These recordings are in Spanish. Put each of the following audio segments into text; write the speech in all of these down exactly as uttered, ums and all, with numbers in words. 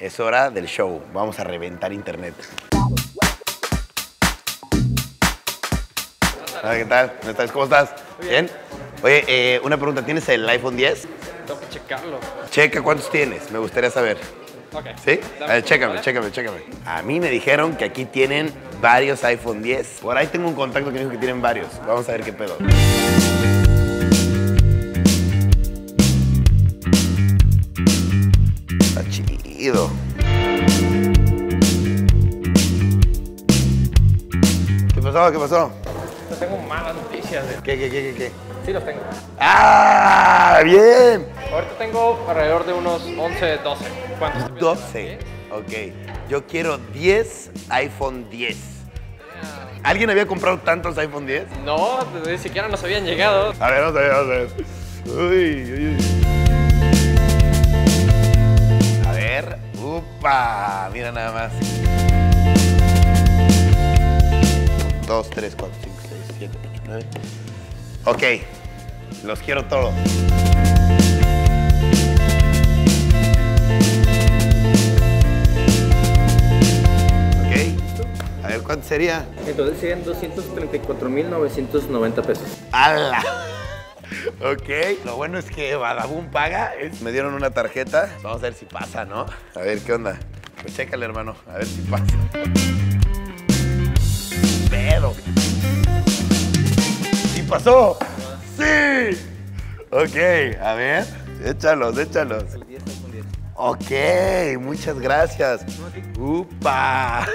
Es hora del show. Vamos a reventar internet. Hola, ¿qué tal? ¿Cómo estás? ¿Cómo estás? Bien. Bien. Oye, eh, una pregunta. ¿Tienes el iPhone diez? Tengo que checarlo. Checa cuántos tienes. Me gustaría saber. Ok. ¿Sí? A ver, chécame, ¿vale? chécame, chécame. A mí me dijeron que aquí tienen varios iPhone diez. Por ahí tengo un contacto que dijo que tienen varios. Vamos a ver qué pedo. Está chido. ¿Qué pasó? ¿Qué pasó? Tengo malas noticias. ¿Eh? ¿Qué, qué, qué, qué? Sí, los tengo. ¡Ah! ¡Bien! Ahorita tengo alrededor de unos once, doce. ¿Cuántos? doce. ¿Sí? Ok. Yo quiero diez iPhone diez. Yeah. ¿Alguien había comprado tantos iPhone diez? No, ni siquiera nos habían llegado. A ver, vamos a ver, vamos a ver. Uy, uy, uy. A ver. ¡Upa! Mira nada más. dos, tres, cuatro, cinco, seis, siete, ocho, nueve. Ok, los quiero todos. Ok, a ver, ¿cuánto sería? Entonces serían doscientos treinta y cuatro mil novecientos noventa pesos. ¡Hala! Ok, lo bueno es que Badabun paga. Me dieron una tarjeta. Vamos a ver si pasa, ¿no? A ver, ¿qué onda? Pues chécale, hermano, a ver si pasa. Pedo. ¿Y pasó? ¡Sí! Ok, a ver, échalos, échalos. El diez, el diez. Ok, muchas gracias. ¡Upa!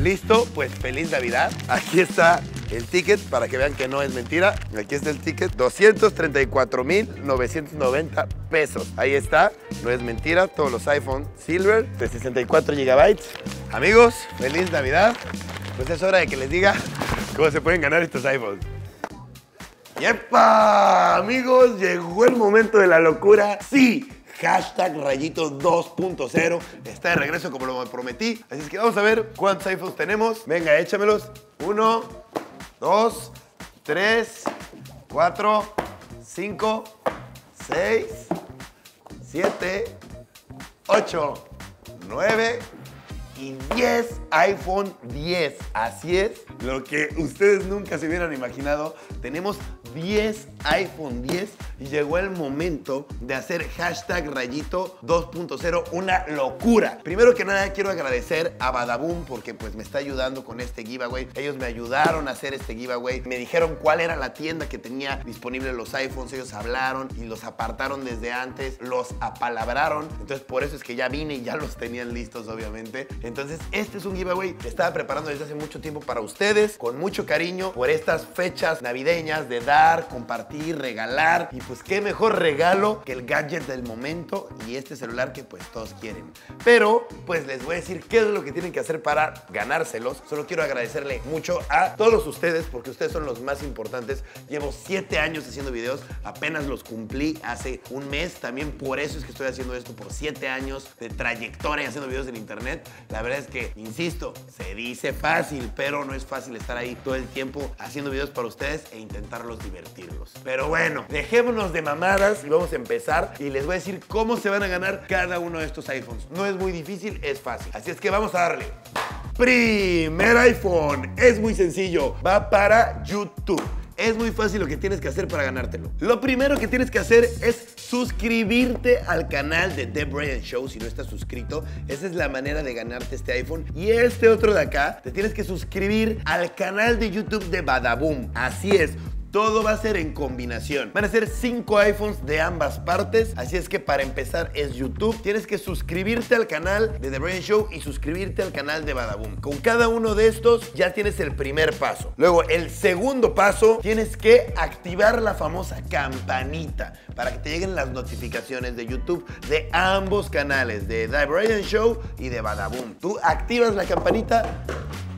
Listo, pues feliz Navidad. Aquí está el ticket para que vean que no es mentira. Aquí está el ticket, doscientos treinta y cuatro mil novecientos noventa pesos. Ahí está, no es mentira, todos los iPhone Silver de sesenta y cuatro gigabytes. Amigos, feliz Navidad. Pues es hora de que les diga cómo se pueden ganar estos iPhones. ¡Yepa! Amigos, llegó el momento de la locura. ¡Sí! Hashtag Rayito dos punto cero está de regreso como lo prometí. Así es que vamos a ver cuántos iPhones tenemos. Venga, échamelos. Uno... dos, tres, cuatro, cinco, seis, siete, ocho, nueve y diez iPhone diez. Así es, lo que ustedes nunca se hubieran imaginado. Tenemos diez iPhone diez y llegó el momento de hacer hashtag Rayito dos punto cero una locura. Primero que nada quiero agradecer a Badabun porque pues me está ayudando con este giveaway. Ellos me ayudaron a hacer este giveaway. Me dijeron cuál era la tienda que tenía disponible los iPhones. Ellos hablaron y los apartaron desde antes. Los apalabraron. Entonces por eso es que ya vine y ya los tenían listos obviamente. Entonces este es un giveaway que estaba preparando desde hace mucho tiempo para ustedes. Con mucho cariño por estas fechas navideñas de dar, compartir, regalar. Y pues qué mejor regalo que el gadget del momento y este celular que pues todos quieren. Pero pues les voy a decir qué es lo que tienen que hacer para ganárselos. Solo quiero agradecerle mucho a todos ustedes porque ustedes son los más importantes. Llevo siete años haciendo videos. Apenas los cumplí hace un mes. También por eso es que estoy haciendo esto, por siete años de trayectoria haciendo videos en internet. La verdad es que, insisto, se dice fácil, pero no es fácil estar ahí todo el tiempo haciendo videos para ustedes e intentarlos divertirlos. Pero bueno, dejémonos de mamadas y vamos a empezar. Y les voy a decir cómo se van a ganar cada uno de estos iPhones. No es muy difícil, es fácil. Así es que vamos a darle. Primer iPhone. Es muy sencillo. Va para YouTube. Es muy fácil lo que tienes que hacer para ganártelo. Lo primero que tienes que hacer es suscribirte al canal de The Brian Show si no estás suscrito. Esa es la manera de ganarte este iPhone. Y este otro de acá, te tienes que suscribir al canal de YouTube de Badabun. Así es. Todo va a ser en combinación. Van a ser cinco iPhones de ambas partes. Así es que para empezar es YouTube. Tienes que suscribirte al canal de The Brian Show y suscribirte al canal de Badabun. Con cada uno de estos ya tienes el primer paso. Luego el segundo paso, tienes que activar la famosa campanita para que te lleguen las notificaciones de YouTube de ambos canales, de The Brian Show y de Badabun. Tú activas la campanita,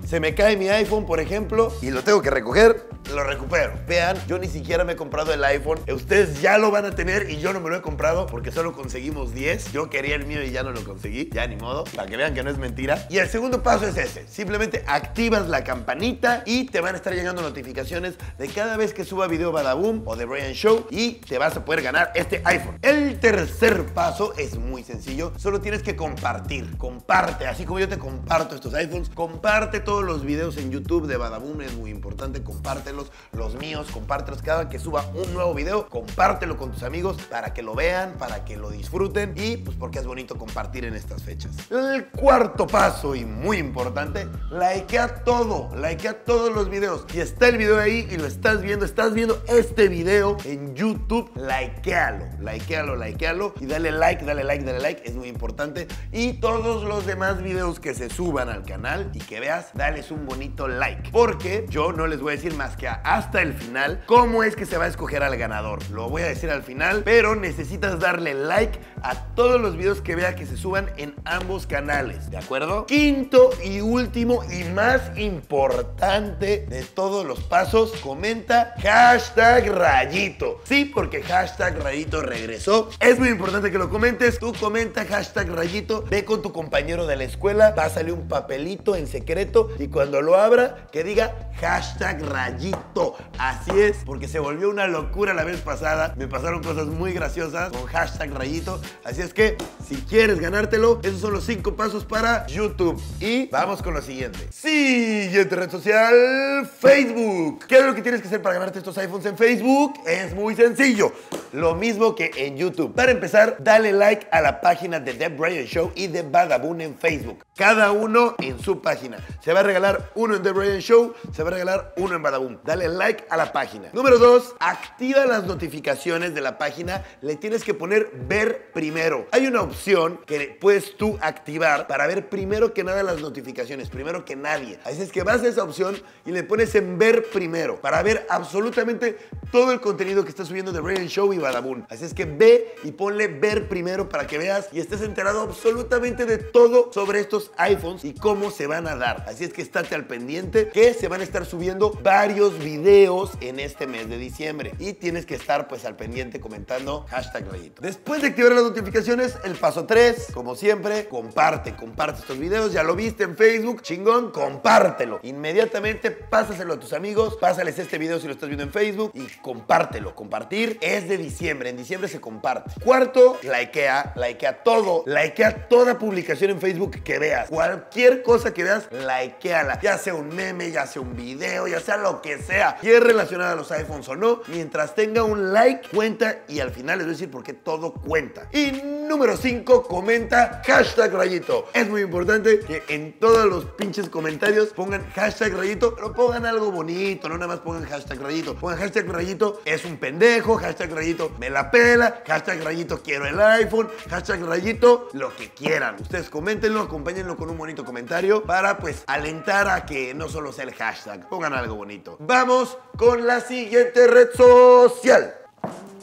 se me cae mi iPhone por ejemplo y lo tengo que recoger. lo recupero. Vean, yo ni siquiera me he comprado el iPhone. Ustedes ya lo van a tener y yo no me lo he comprado porque solo conseguimos diez. Yo quería el mío y ya no lo conseguí. Ya ni modo, para que vean que no es mentira. Y el segundo paso es ese. Simplemente activas la campanita y te van a estar llegando notificaciones de cada vez que suba video Badabun o The Brian Show y te vas a poder ganar este iPhone. El tercer paso es muy sencillo. Solo tienes que compartir. Comparte, así como yo te comparto estos iPhones, comparte todos los videos en YouTube de Badabun. Es muy importante, compártelos, los míos, compártelos. Cada que suba un nuevo video, compártelo con tus amigos para que lo vean, para que lo disfruten y pues porque es bonito compartir en estas fechas. El cuarto paso y muy importante, likea todo, likea todos los videos. Si está el video ahí y lo estás viendo, estás viendo este video en YouTube, likealo, likealo, likealo y dale like, dale like, dale like, es muy importante. Y todos los demás videos que se suban al canal y que veas, dales un bonito like, porque yo no les voy a decir más que hasta el final cómo es que se va a escoger al ganador. Lo voy a decir al final, pero necesitas darle like a todos los videos que vea que se suban en ambos canales, ¿de acuerdo? Quinto y último y más importante de todos los pasos, comenta hashtag Rayito. Sí, porque hashtag Rayito regresó. Es muy importante que lo comentes. Tú comenta hashtag Rayito, ve con tu compañero de la escuela, va a salir un papelito en secreto y cuando lo abra, que diga hashtag Rayito. Así es, porque se volvió una locura la vez pasada. Me pasaron cosas muy graciosas con hashtag Rayito. Así es que, si quieres ganártelo, esos son los cinco pasos para YouTube. Y vamos con lo siguiente. Siguiente red social, Facebook. ¿Qué es lo que tienes que hacer para ganarte estos iPhones en Facebook? Es muy sencillo. Lo mismo que en YouTube. Para empezar, dale like a la página de The Brian Show y de Badabun en Facebook. Cada uno en su página. Se va a regalar uno en The Brian Show, se va a regalar uno en Badabun. Dale like a la página. Número dos, activa las notificaciones de la página. Le tienes que poner ver primero. Hay una opción que puedes tú activar para ver primero que nada las notificaciones, primero que nadie. Así es que vas a esa opción y le pones en ver primero para ver absolutamente todo el contenido que está subiendo The Brian Show y Badabun. Así es que ve y ponle ver primero para que veas y estés enterado absolutamente de todo sobre estos iPhones y cómo se van a dar. Así es que estate al pendiente que se van a estar subiendo varios videos en este mes de diciembre y tienes que estar pues al pendiente comentando hashtag Rayito. Después de activar las notificaciones, el paso tres, como siempre, comparte, comparte estos videos. Ya lo viste en Facebook, chingón, compártelo. Inmediatamente pásaselo a tus amigos, pásales este video si lo estás viendo en Facebook y compártelo. Compartir es de diciembre, en diciembre se comparte. Cuarto, likea, likea todo, likea toda publicación en Facebook que veas. Cualquier cosa que veas, likeala. Ya sea un meme, ya sea un video, ya sea lo que sea. Y es relacionada a los iPhones o no, mientras tenga un like, cuenta y al final les voy a decir por qué todo cuenta. Y número cinco, comenta hashtag Rayito. Es muy importante que en todos los pinches comentarios pongan hashtag Rayito, pero pongan algo bonito, no nada más pongan hashtag Rayito. Pongan hashtag Rayito es un pendejo, hashtag Rayito me la pela, hashtag Rayito quiero el iPhone, hashtag Rayito lo que quieran. Ustedes coméntenlo, acompáñenlo con un bonito comentario para pues alentar a que no solo sea el hashtag, pongan algo bonito. Vamos con la siguiente red social.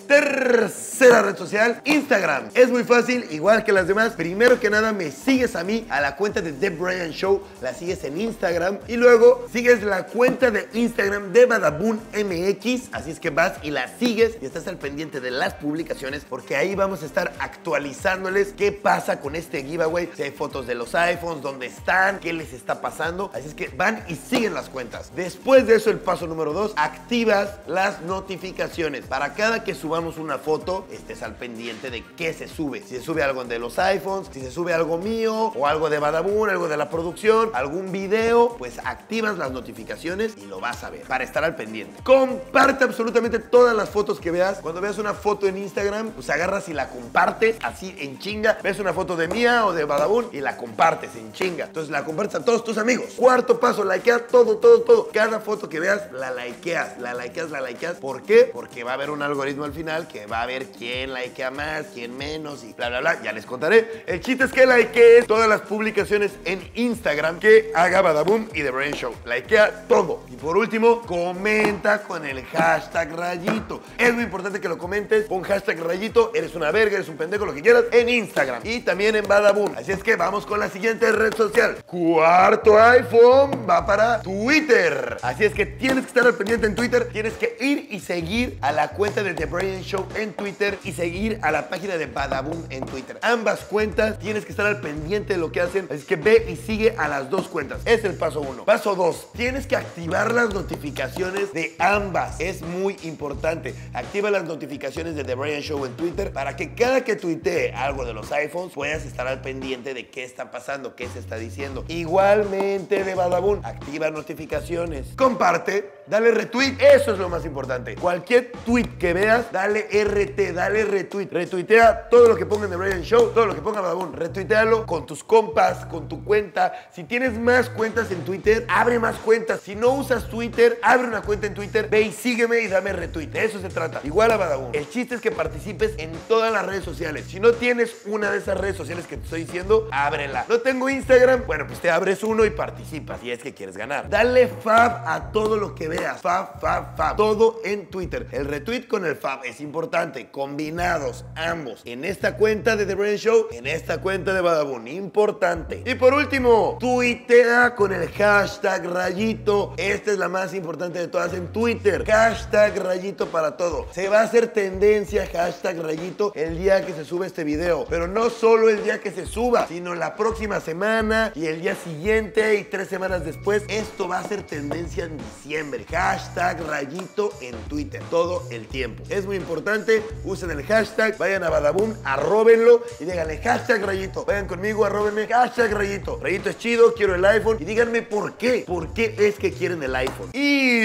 Tercera red social, Instagram. Es muy fácil, igual que las demás. Primero que nada me sigues a mí, a la cuenta de The Brian Show, la sigues en Instagram y luego sigues la cuenta de Instagram de Badabun M X, así es que vas y la sigues y estás al pendiente de las publicaciones porque ahí vamos a estar actualizándoles qué pasa con este giveaway, si hay fotos de los iPhones, dónde están, qué les está pasando, así es que van y siguen las cuentas. Después de eso, el paso número dos, activas las notificaciones. Para cada que subamos una foto, estés al pendiente de qué se sube, si se sube algo de los iPhones, si se sube algo mío o algo de Badabun, algo de la producción, algún video, pues activas las notificaciones y lo vas a ver para estar al pendiente. Comparte absolutamente todas las fotos que veas. Cuando veas una foto en Instagram, pues agarras y la compartes así en chinga. Ves una foto de mía o de Badabun y la compartes en chinga. Entonces la compartes a todos tus amigos. Cuarto paso, likea todo, todo, todo. Cada foto que veas, la likeas, la likeas, la likeas. ¿Por qué? Porque va a haber un algoritmo al final final que va a haber quién likea más, quién menos y bla, bla, bla. Ya les contaré. El chiste es que likees todas las publicaciones en Instagram que haga Badabun y The Brian Show. Likea todo. Y por último, comenta con el hashtag Rayito. Es muy importante que lo comentes. Pon hashtag Rayito, eres una verga, eres un pendejo, lo que quieras, en Instagram. Y también en Badabun. Así es que vamos con la siguiente red social. Cuarto iPhone va para Twitter. Así es que tienes que estar al pendiente en Twitter. Tienes que ir y seguir a la cuenta de The Brian Show en Twitter y seguir a la página de Badabun en Twitter. Ambas cuentas tienes que estar al pendiente de lo que hacen. Así que ve y sigue a las dos cuentas. Es el paso uno. Paso dos. Tienes que activar las notificaciones de ambas. Es muy importante. Activa las notificaciones de The Brian Show en Twitter para que cada que tuitee algo de los iPhones puedas estar al pendiente de qué está pasando, qué se está diciendo. Igualmente de Badabun, activa notificaciones. Comparte, dale retweet. Eso es lo más importante. Cualquier tweet que veas, dale R T, dale retweet. Retuitea todo lo que ponga en The Brian Show, todo lo que ponga Badabun. Retuitealo con tus compas, con tu cuenta. Si tienes más cuentas en Twitter, abre más cuentas. Si no usas Twitter, abre una cuenta en Twitter. Ve y sígueme y dame retweet. De eso se trata. Igual a Badabun. El chiste es que participes en todas las redes sociales. Si no tienes una de esas redes sociales que te estoy diciendo, ábrela. No tengo Instagram, bueno, pues te abres uno y participas. Si es que quieres ganar. Dale fab a todo lo que veas. Fab, fab, fab. Todo en Twitter. El retweet con el fab es importante. Combinados ambos. En esta cuenta de The Brian Show, en esta cuenta de Badabun. Importante. Y por último, tuitea con el hashtag Rayito. Esta es la más importante de todas en Twitter. Hashtag Rayito para todo. Se va a hacer tendencia hashtag Rayito el día que se sube este video. Pero no solo el día que se suba, sino la próxima semana y el día siguiente y tres semanas después. Esto va a ser tendencia en diciembre. Hashtag Rayito en Twitter. Todo el tiempo. Es muy importante. Usen el hashtag. Vayan a Badabun, arróbenlo y díganle hashtag Rayito. Vayan conmigo, arróbenme. Hashtag Rayito. Rayito es chido. Quiero el iPhone. Y díganme por qué. ¿Por qué es que quieren el iPhone? Y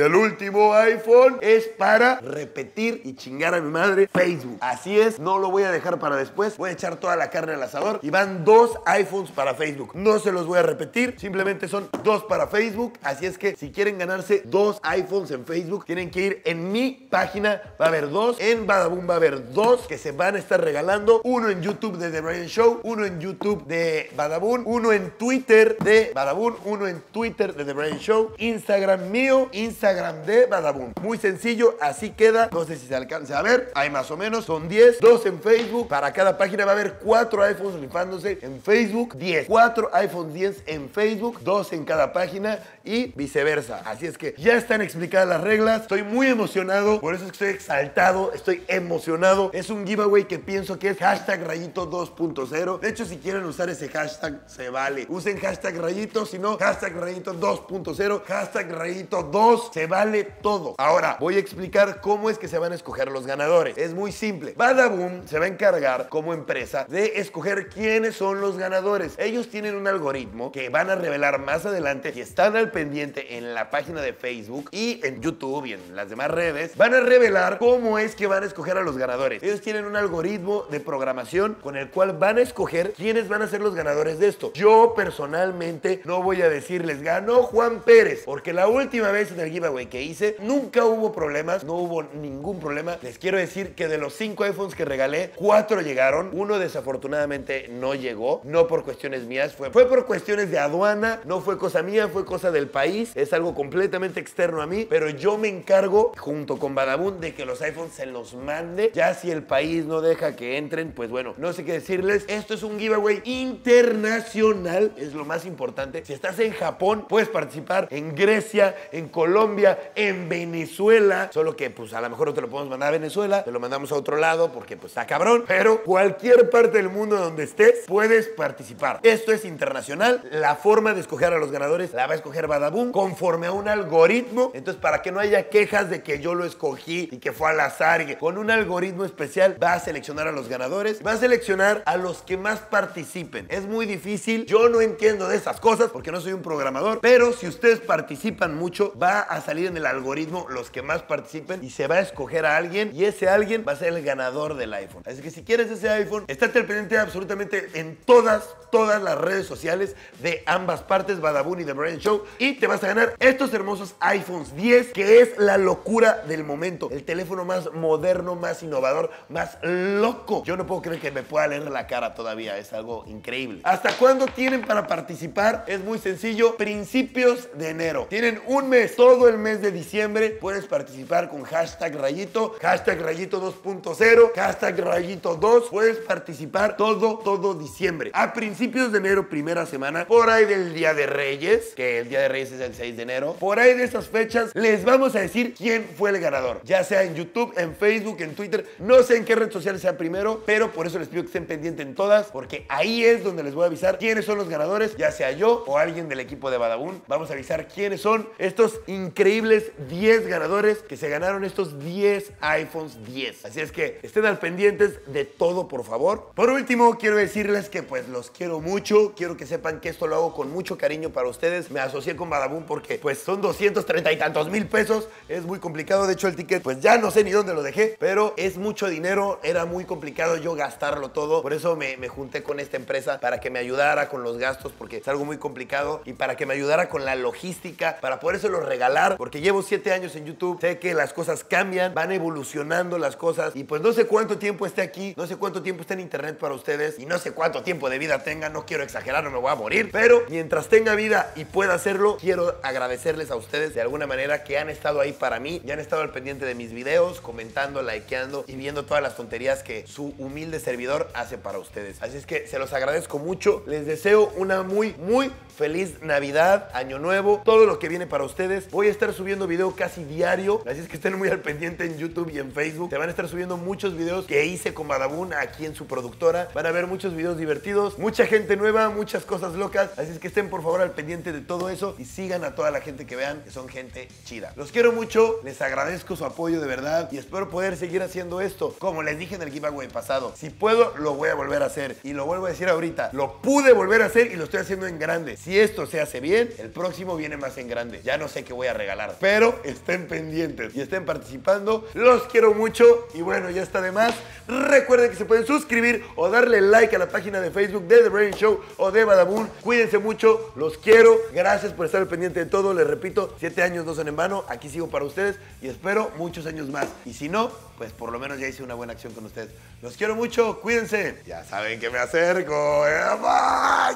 el último iPhone es para repetir y chingar a mi madre Facebook. Así es. No lo voy a dejar para después. Voy a echar toda la carne al asador. Y van dos iPhones para Facebook. No se los voy a repetir. Simplemente son dos para Facebook. Así es que si quieren ganarse dos iPhones en Facebook, tienen que ir en mi página. Va a haber dos. En Badabun va a haber dos que se van a estar regalando. Uno en YouTube de The Brian Show. Uno en YouTube de Badabun. Uno en Twitter de Badabun. Uno en Twitter de The Brian Show. Instagram mío. Instagram de Badabun. Muy sencillo. Así queda. No sé si se alcanza a ver. Hay más o menos. Son diez. dos en Facebook. Para cada página va a haber cuatro iPhones rifándose en Facebook. diez. cuatro iPhones diez en Facebook. dos en cada página y viceversa. Así es que ya están explicadas las reglas. Estoy muy emocionado. Por eso es que estoy exaltado. Estoy emocionado. Es un giveaway que pienso que es hashtag Rayito dos punto cero. De hecho, si quieren usar ese hashtag, se vale. Usen hashtag Rayito. Si no, hashtag Rayito dos punto cero. Hashtag Rayito dos. Se vale todo. Ahora, voy a explicar cómo es que se van a escoger los ganadores. Es muy simple. Badabun se va a encargar como empresa de escoger quiénes son los ganadores. Ellos tienen un algoritmo que van a revelar más adelante. Si están al pendiente en la página de Facebook y en YouTube y en las demás redes, van a revelar cómo es que van a escoger a los ganadores. Ellos tienen un algoritmo de programación con el cual van a escoger quiénes van a ser los ganadores de esto. Yo personalmente no voy a decirles ganó Juan Pérez, porque la última vez en el giveaway que hice nunca hubo problemas, no hubo ningún problema. Les quiero decir que de los cinco iPhones que regalé, cuatro llegaron, uno desafortunadamente no llegó, no por cuestiones mías, fue, fue por cuestiones de aduana, no fue cosa mía, fue cosa del país, es algo completamente externo a mí, pero yo me encargo junto con Badabun de que los iPhones se los mande. Ya si el país no deja que entren, pues bueno, no sé qué decirles. Esto es un giveaway internacional, es lo más importante. Si estás en Japón, puedes participar, en Grecia, en Colombia, en Venezuela, solo que pues a lo mejor no te lo podemos mandar a Venezuela, te lo mandamos a otro lado porque pues está cabrón, pero cualquier parte del mundo donde estés puedes participar. Esto es internacional. La forma de escoger a los ganadores la va a escoger Badabun conforme a un algoritmo, entonces para que no haya quejas de que yo lo escogí y que fue al azar, y que con un algoritmo especial va a seleccionar a los ganadores, va a seleccionar a los que más participen. Es muy difícil, yo no entiendo de esas cosas porque no soy un programador, pero si ustedes participan mucho, va a salir en el algoritmo los que más participen y se va a escoger a alguien y ese alguien va a ser el ganador del iPhone. Así que si quieres ese iPhone, estate al pendiente absolutamente en todas, todas las redes sociales de ambas partes, Badabun y The Brian Show, y te vas a ganar estos hermosos famosos iPhones diez, que es la locura del momento, el teléfono más moderno, más innovador, más loco. Yo no puedo creer que me pueda leer la cara todavía, es algo increíble. ¿Hasta cuándo tienen para participar? Es muy sencillo, principios de enero. Tienen un mes, todo el mes de diciembre puedes participar con hashtag Rayito, hashtag Rayito dos punto cero, hashtag Rayito dos. Puedes participar todo, todo diciembre. A principios de enero, primera semana, por ahí del Día de Reyes, que el Día de Reyes es el seis de enero, por ahí de esas fechas, les vamos a decir quién fue el ganador. Ya sea en YouTube, en Facebook, en Twitter, no sé en qué red social sea primero, pero por eso les pido que estén pendientes en todas, porque ahí es donde les voy a avisar quiénes son los ganadores, ya sea yo o alguien del equipo de Badabun. Vamos a avisar quiénes son estos increíbles diez ganadores que se ganaron estos diez iPhones diez. Así es que estén al pendientes de todo, por favor. Por último, quiero decirles que pues los quiero mucho. Quiero que sepan que esto lo hago con mucho cariño para ustedes. Me asocié con Badabun porque pues son doscientos treinta y tantos mil pesos. Es muy complicado. De hecho, el ticket pues ya no sé ni dónde lo dejé, pero es mucho dinero. Era muy complicado yo gastarlo todo. Por eso me, me junté con esta empresa para que me ayudara con los gastos, porque es algo muy complicado, y para que me ayudara con la logística, para podérselo regalar, porque llevo siete años en YouTube. Sé que las cosas cambian, van evolucionando las cosas, y pues no sé cuánto tiempo esté aquí, no sé cuánto tiempo esté en internet para ustedes, y no sé cuánto tiempo de vida tenga. No quiero exagerar, no me voy a morir, pero mientras tenga vida y pueda hacerlo, quiero agradecerles a ustedes de alguna manera que han estado ahí para mí, ya han estado al pendiente de mis videos, comentando, likeando y viendo todas las tonterías que su humilde servidor hace para ustedes. Así es que se los agradezco mucho, les deseo una muy, muy feliz Navidad, Año Nuevo, todo lo que viene para ustedes. Voy a estar subiendo video casi diario, así es que estén muy al pendiente en YouTube y en Facebook. Se van a estar subiendo muchos videos que hice con Badabun aquí en su productora. Van a ver muchos videos divertidos, mucha gente nueva, muchas cosas locas. Así es que estén por favor al pendiente de todo eso y sigan a toda la gente que vean, que son gente chida. Los quiero mucho, les agradezco su apoyo de verdad y espero poder seguir haciendo esto. Como les dije en el giveaway pasado, si puedo lo voy a volver a hacer, y lo vuelvo a decir ahorita, lo pude volver a hacer y lo estoy haciendo en grande. Si esto se hace bien, el próximo viene más en grande. Ya no sé qué voy a regalar, pero estén pendientes y estén participando. Los quiero mucho y bueno, ya está de más. Recuerden que se pueden suscribir o darle like a la página de Facebook de The Brian Show o de Badabun. Cuídense mucho, los quiero. Gracias por estar al pendiente de todo. Les repito, siete años no son en vano. Aquí sigo para ustedes y espero muchos años más. Y si no, pues por lo menos ya hice una buena acción con ustedes. Los quiero mucho, cuídense. Ya saben que me acerco. ¡Bye!